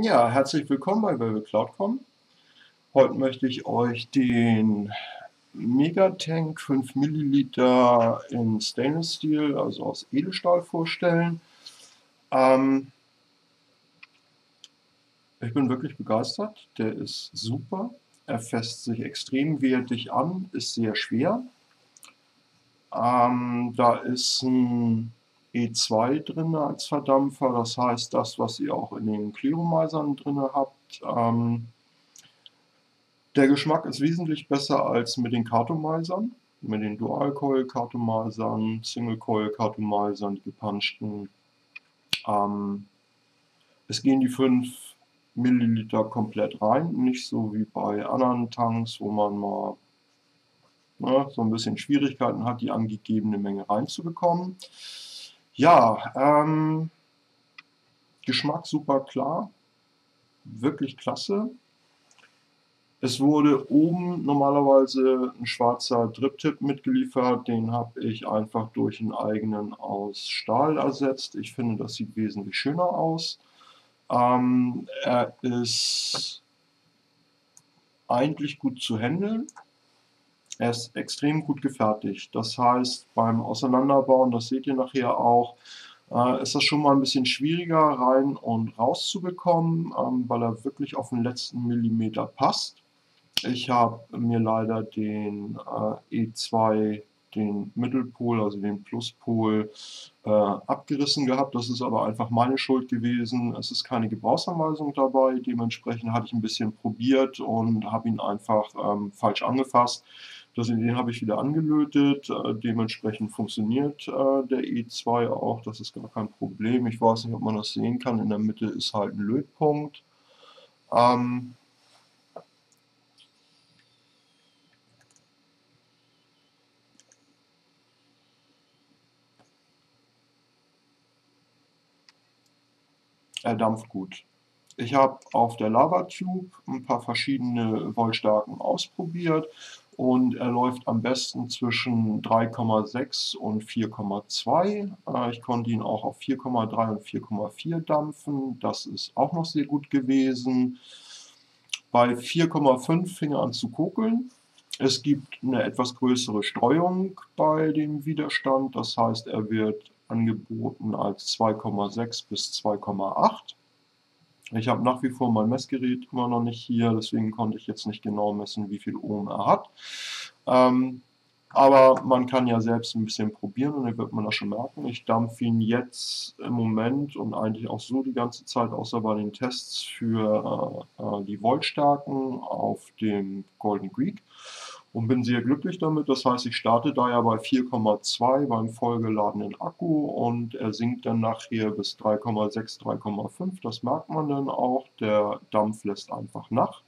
Ja, herzlich willkommen bei Velvet Cloud. Heute möchte ich euch den Megatank 5 ml in Stainless Steel, also aus Edelstahl, vorstellen. Ich bin wirklich begeistert, der ist super, er fässt sich extrem wertig an, ist sehr schwer. Da ist ein E2 drin als Verdampfer, das heißt, das, was ihr auch in den Clearomisern drin habt. Der Geschmack ist wesentlich besser als mit den Kartomisern, mit den Dual-Coil-Kartomisern, Single-Coil-Kartomisern, die gepanschten. Es gehen die 5 Milliliter komplett rein, nicht so wie bei anderen Tanks, wo man mal so ein bisschen Schwierigkeiten hat, die angegebene Menge reinzubekommen. Ja, Geschmack super klar, wirklich klasse. Es wurde oben normalerweise ein schwarzer Drip-Tip mitgeliefert, den habe ich einfach durch einen eigenen aus Stahl ersetzt. Ich finde, das sieht wesentlich schöner aus. Er ist eigentlich gut zu handeln. Er ist extrem gut gefertigt. Das heißt, beim Auseinanderbauen, das seht ihr nachher auch, ist das schon mal ein bisschen schwieriger rein und raus zu bekommen, weil er wirklich auf den letzten Millimeter passt. Ich habe mir leider den E2, den Mittelpol, also den Pluspol, abgerissen gehabt. Das ist aber einfach meine Schuld gewesen. Es ist keine Gebrauchsanweisung dabei. Dementsprechend hatte ich ein bisschen probiert und habe ihn einfach falsch angefasst. Den habe ich wieder angelötet. Dementsprechend funktioniert der E2 auch. Das ist gar kein Problem. Ich weiß nicht, ob man das sehen kann. In der Mitte ist halt ein Lötpunkt. Er dampft gut. Ich habe auf der Lava-Tube ein paar verschiedene Voltstärken ausprobiert und er läuft am besten zwischen 3,6 und 4,2. Ich konnte ihn auch auf 4,3 und 4,4 dampfen. Das ist auch noch sehr gut gewesen. Bei 4,5 fing er an zu kokeln. Es gibt eine etwas größere Streuung bei dem Widerstand. Das heißt, er wird angeboten als 2,6 bis 2,8. Ich habe nach wie vor mein Messgerät immer noch nicht hier, deswegen konnte ich jetzt nicht genau messen, wie viel Ohm er hat. Aber man kann ja selbst ein bisschen probieren und dann wird man das schon merken. Ich dampfe ihn jetzt im Moment und eigentlich auch so die ganze Zeit, außer bei den Tests für die Voltstärken auf dem Golden Creek. Und bin sehr glücklich damit, das heißt, ich starte da ja bei 4,2 beim vollgeladenen Akku und er sinkt dann nachher bis 3,6, 3,5, das merkt man dann auch, der Dampf lässt einfach nach.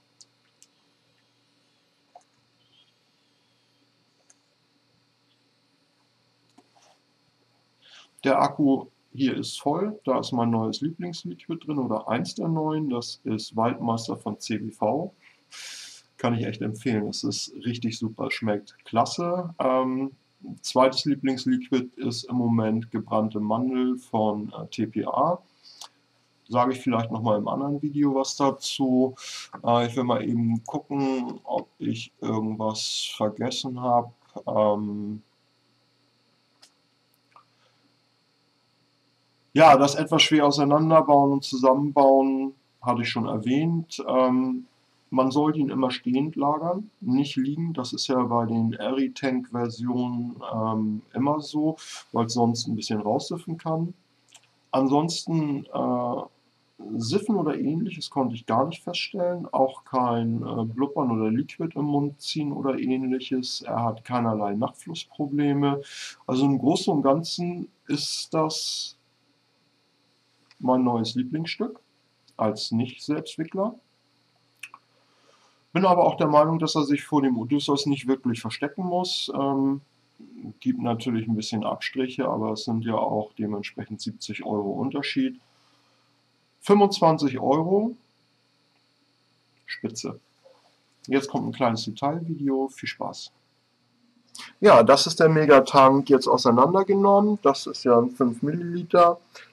Der Akku hier ist voll, da ist mein neues Lieblingsliquid drin oder eins der neuen, das ist Waldmeister von CBV. Kann ich echt empfehlen. Es ist richtig super, schmeckt klasse. Zweites Lieblingsliquid ist im Moment gebrannte Mandel von TPA. Sage ich vielleicht nochmal im anderen Video was dazu. Ich will mal eben gucken, ob ich irgendwas vergessen habe. Ja, das etwas schwer auseinanderbauen und zusammenbauen hatte ich schon erwähnt. Man sollte ihn immer stehend lagern, nicht liegen. Das ist ja bei den Aery-Tank-Versionen immer so, weil es sonst ein bisschen raussiffen kann. Ansonsten Siffen oder ähnliches konnte ich gar nicht feststellen. Auch kein Blubbern oder Liquid im Mund ziehen oder ähnliches. Er hat keinerlei Nachflussprobleme. Also im Großen und Ganzen ist das mein neues Lieblingsstück als Nicht-Selbstwickler. Bin aber auch der Meinung, dass er sich vor dem Odysseus nicht wirklich verstecken muss. Gibt natürlich ein bisschen Abstriche, aber es sind ja auch dementsprechend 70 € Unterschied. 25 €, spitze. Jetzt kommt ein kleines Detailvideo, viel Spaß. Ja, das ist der Megatank jetzt auseinandergenommen. Das ist ja ein 5 ml,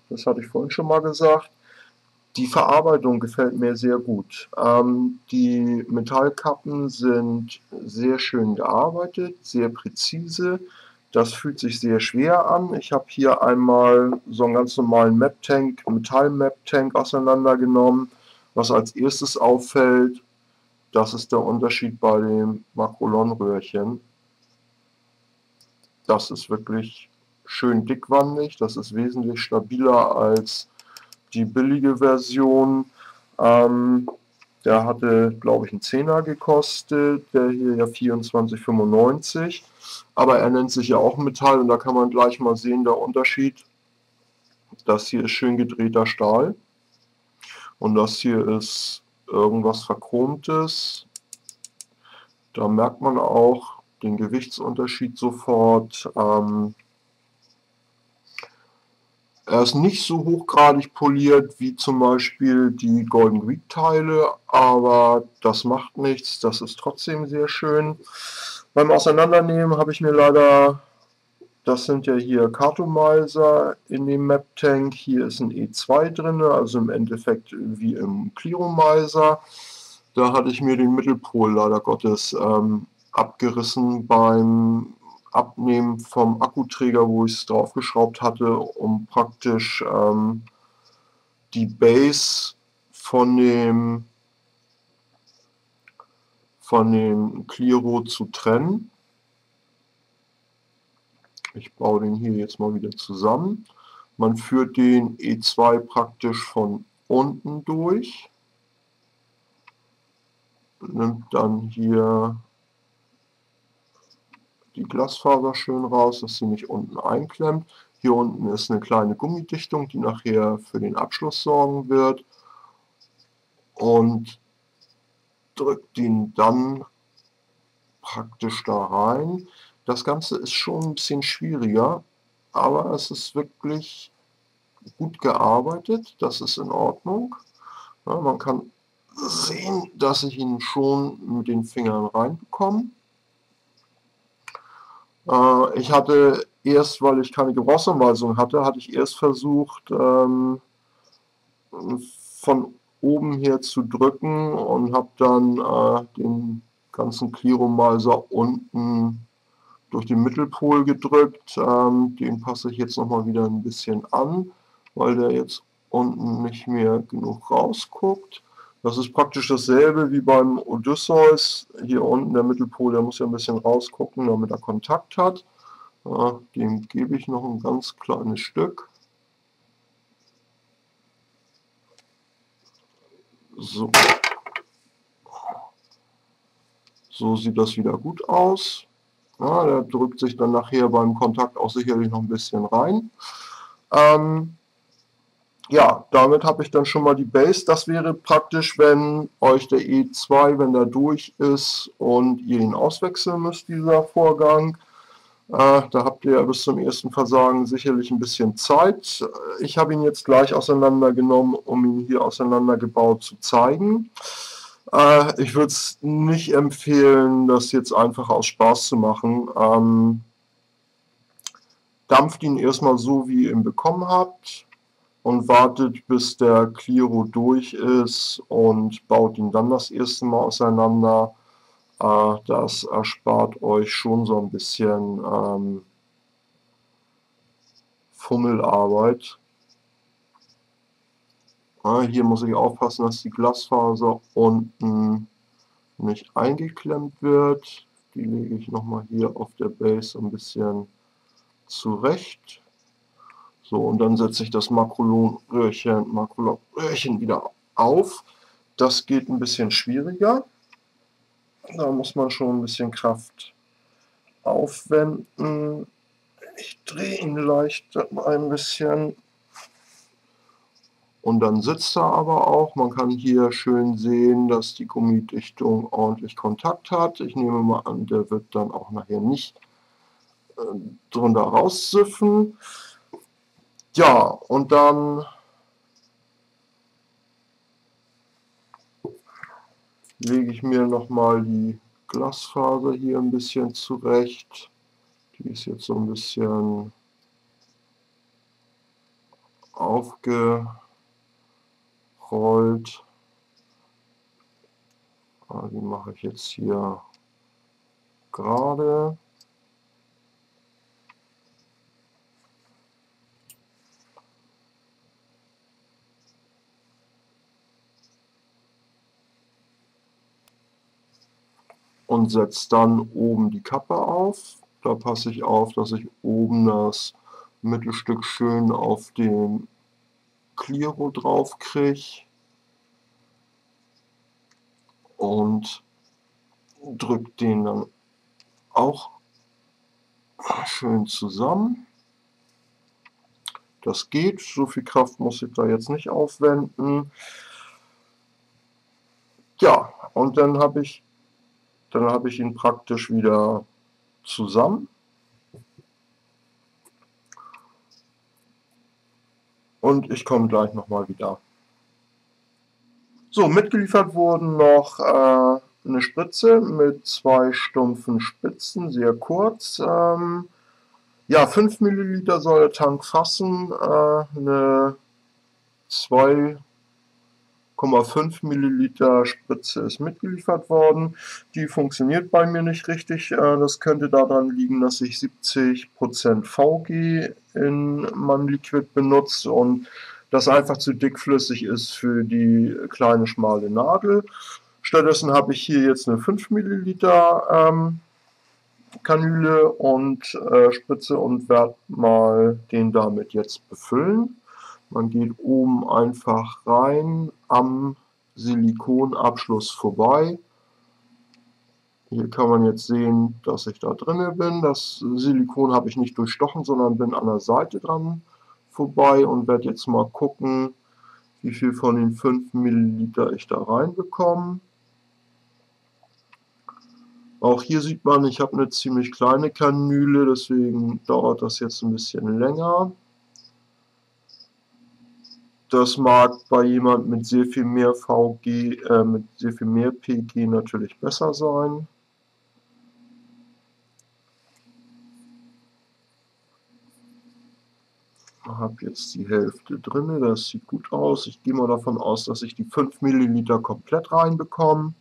das hatte ich vorhin schon mal gesagt. Die Verarbeitung gefällt mir sehr gut. Die Metallkappen sind sehr schön gearbeitet, sehr präzise. Das fühlt sich sehr schwer an. Ich habe hier einmal so einen ganz normalen Map-Tank, Metall-Map-Tank auseinandergenommen. Was als erstes auffällt, das ist der Unterschied bei dem Makrolon-Röhrchen. Das ist wirklich schön dickwandig. Das ist wesentlich stabiler als die billige Version. Der hatte, glaube ich, einen Zehner gekostet, der hier ja 24,95. Aber er nennt sich ja auch Metall und da kann man gleich mal sehen, der Unterschied. Das hier ist schön gedrehter Stahl und das hier ist irgendwas Verchromtes. Da merkt man auch den Gewichtsunterschied sofort. Er ist nicht so hochgradig poliert wie zum Beispiel die Golden-Greek-Teile, aber das macht nichts, das ist trotzdem sehr schön. Beim Auseinandernehmen habe ich mir leider, das sind ja hier Kartomiser in dem Map-Tank, hier ist ein E2 drin, also im Endeffekt wie im Clearomizer. Da hatte ich mir den Mittelpol leider Gottes abgerissen beim Abnehmen vom Akkuträger, wo ich es draufgeschraubt hatte, um praktisch die Base von dem Clearo zu trennen. Ich baue den hier jetzt mal wieder zusammen. Man führt den E2 praktisch von unten durch, nimmt dann hier die Glasfaser schön raus, dass sie nicht unten einklemmt. Hier unten ist eine kleine Gummidichtung, die nachher für den Abschluss sorgen wird. Und drückt ihn dann praktisch da rein. Das Ganze ist schon ein bisschen schwieriger, aber es ist wirklich gut gearbeitet. Das ist in Ordnung. Ja, man kann sehen, dass ich ihn schon mit den Fingern reinbekomme. Ich hatte erst, weil ich keine Gebrauchsanweisung hatte, hatte ich erst versucht, von oben her zu drücken und habe dann den ganzen Clearomizer unten durch den Mittelpol gedrückt. Den passe ich jetzt nochmal wieder ein bisschen an, weil der jetzt unten nicht mehr genug rausguckt. Das ist praktisch dasselbe wie beim Odysseus. Hier unten der Mittelpol, der muss ja ein bisschen rausgucken, damit er Kontakt hat. Dem gebe ich noch ein ganz kleines Stück. So. So sieht das wieder gut aus. Ja, der drückt sich dann nachher beim Kontakt auch sicherlich noch ein bisschen rein. Ja, damit habe ich dann schon mal die Base. Das wäre praktisch, wenn euch der E2, wenn der durch ist und ihr ihn auswechseln müsst, dieser Vorgang. Da habt ihr ja bis zum ersten Versagen sicherlich ein bisschen Zeit. Ich habe ihn jetzt gleich auseinandergenommen, um ihn hier auseinandergebaut zu zeigen. Ich würde es nicht empfehlen, das jetzt einfach aus Spaß zu machen. Dampft ihn erstmal so, wie ihr ihn bekommen habt. Und wartet, bis der Clearo durch ist und baut ihn dann das erste Mal auseinander. Das erspart euch schon so ein bisschen Fummelarbeit. Hier muss ich aufpassen, dass die Glasfaser unten nicht eingeklemmt wird. Die lege ich nochmal hier auf der Base ein bisschen zurecht. So, und dann setze ich das Makrolon-Röhrchen wieder auf. Das geht ein bisschen schwieriger. Da muss man schon ein bisschen Kraft aufwenden. Ich drehe ihn leicht ein bisschen. Und dann sitzt er aber auch. Man kann hier schön sehen, dass die Gummidichtung ordentlich Kontakt hat. Ich nehme mal an, der wird dann auch nachher nicht drunter raussüffen. Ja, und dann lege ich mir nochmal die Glasfaser hier ein bisschen zurecht. Die ist jetzt so ein bisschen aufgerollt ausgerollt. Die mache ich jetzt hier gerade. Und setze dann oben die Kappe auf. Da passe ich auf, dass ich oben das Mittelstück schön auf den Clearo drauf kriege. Und drücke den dann auch schön zusammen. Das geht, so viel Kraft muss ich da jetzt nicht aufwenden. Ja, und dann habe ich ihn praktisch wieder zusammen. Und ich komme gleich nochmal wieder. So, mitgeliefert wurden noch eine Spritze mit zwei stumpfen Spitzen, sehr kurz. Ja, 5 Milliliter soll der Tank fassen. Eine 2,5 Milliliter Spritze ist mitgeliefert worden. Die funktioniert bei mir nicht richtig. Das könnte daran liegen, dass ich 70% VG in meinem Liquid benutze und das einfach zu dickflüssig ist für die kleine schmale Nadel. Stattdessen habe ich hier jetzt eine 5 Milliliter Kanüle und Spritze und werde mal den damit jetzt befüllen. Man geht oben einfach rein am Silikonabschluss vorbei. Hier kann man jetzt sehen, dass ich da drin bin. Das Silikon habe ich nicht durchstochen, sondern bin an der Seite dran vorbei und werde jetzt mal gucken, wie viel von den 5 Milliliter ich da reinbekomme. Auch hier sieht man, ich habe eine ziemlich kleine Kanüle, deswegen dauert das jetzt ein bisschen länger. Das mag bei jemand mit sehr viel mehr VG, mit sehr viel mehr PG natürlich besser sein. Ich habe jetzt die Hälfte drin, das sieht gut aus. Ich gehe mal davon aus, dass ich die 5 Milliliter komplett reinbekomme.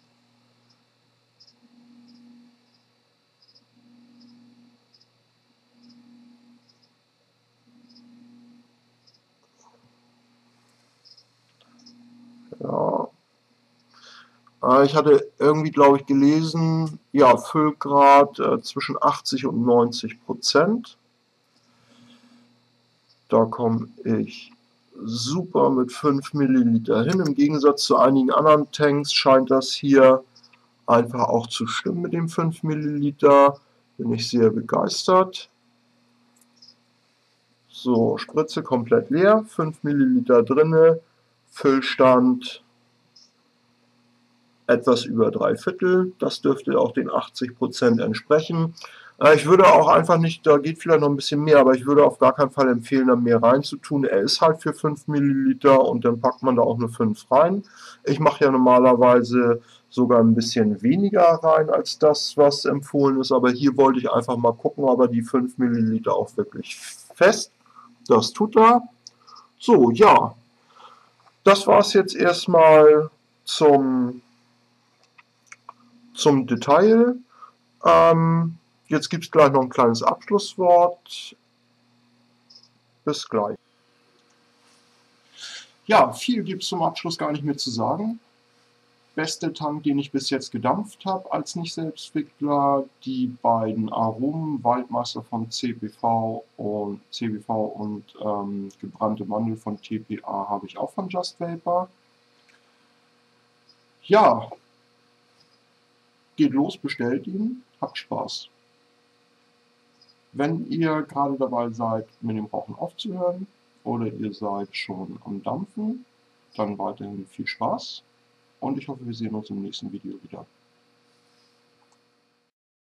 Ich hatte irgendwie, glaube ich, gelesen, ja, Füllgrad zwischen 80 und 90%. Da komme ich super mit 5 Milliliter hin. Im Gegensatz zu einigen anderen Tanks scheint das hier einfach auch zu stimmen mit dem 5 Milliliter. Bin ich sehr begeistert. So, Spritze komplett leer, 5 Milliliter drinne, Füllstand etwas über 3/4, das dürfte auch den 80% entsprechen. Ich würde auch einfach nicht, da geht vielleicht noch ein bisschen mehr, aber ich würde auf gar keinen Fall empfehlen, da mehr reinzutun. Er ist halt für 5 Milliliter und dann packt man da auch nur 5 rein. Ich mache ja normalerweise sogar ein bisschen weniger rein als das, was empfohlen ist, aber hier wollte ich einfach mal gucken, aber die 5 Milliliter auch wirklich fest. Das tut er. So, ja. Das war es jetzt erstmal zum Detail. Jetzt gibt es gleich noch ein kleines Abschlusswort. Bis gleich. Ja, viel gibt es zum Abschluss gar nicht mehr zu sagen. Beste Tank, den ich bis jetzt gedampft habe als Nicht-Selbstwickler, die beiden Aromen, Waldmeister von CBV und gebrannte Mandel von TPA habe ich auch von Just Vapor. Ja, geht los, bestellt ihn, habt Spaß. Wenn ihr gerade dabei seid, mit dem Rauchen aufzuhören oder ihr seid schon am Dampfen, dann weiterhin viel Spaß und ich hoffe, wir sehen uns im nächsten Video wieder.